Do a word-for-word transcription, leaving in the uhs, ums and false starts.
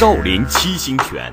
少林七星拳。